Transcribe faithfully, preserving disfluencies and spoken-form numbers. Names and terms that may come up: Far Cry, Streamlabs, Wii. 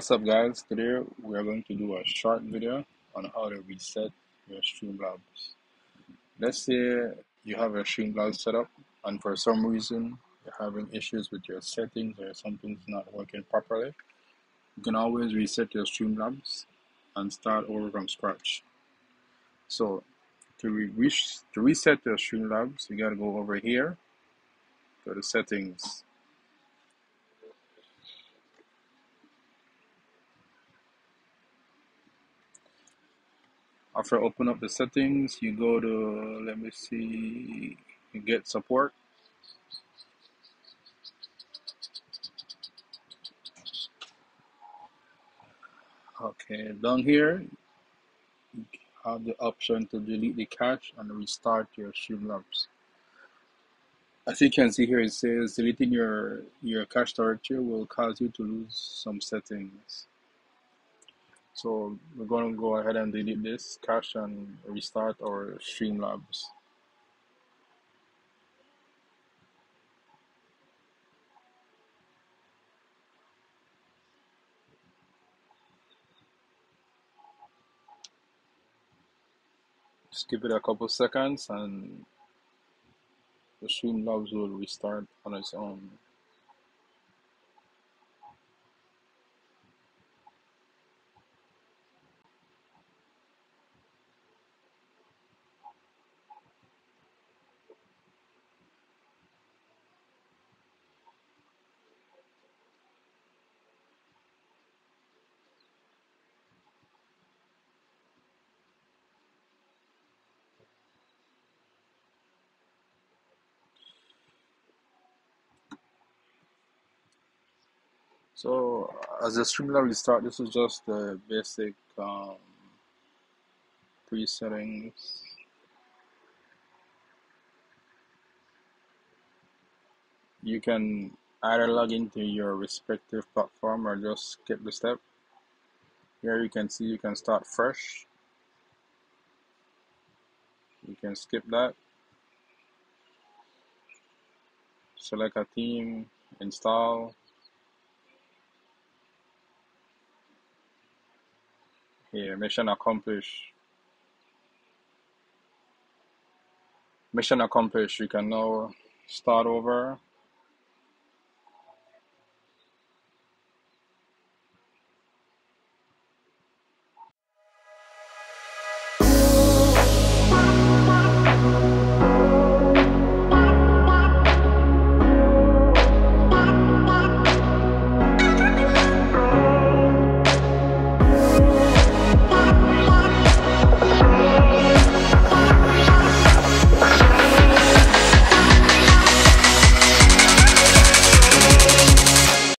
What's up guys, today we are going to do a short video on how to reset your Streamlabs. Let's say you have a Streamlabs set up and for some reason you're having issues with your settings or something's not working properly. You can always reset your Streamlabs and start over from scratch. So to, re reach, to reset your Streamlabs, you gotta go over here, go to settings. After open up the settings, you go to, let me see, get support. Okay, down here, you have the option to delete the cache and restart your Streamlabs. As you can see here, it says deleting your, your cache directory will cause you to lose some settings. So we're going to go ahead and delete this cache and restart our Streamlabs. Just give it a couple seconds and the Streamlabs will restart on its own. So as a Streamlabs restart, this is just the basic um, pre-settings. You can either log into your respective platform or just skip the step. Here you can see you can start fresh. You can skip that. Select a theme, install. Here, mission accomplished. Mission accomplished. You can now start over.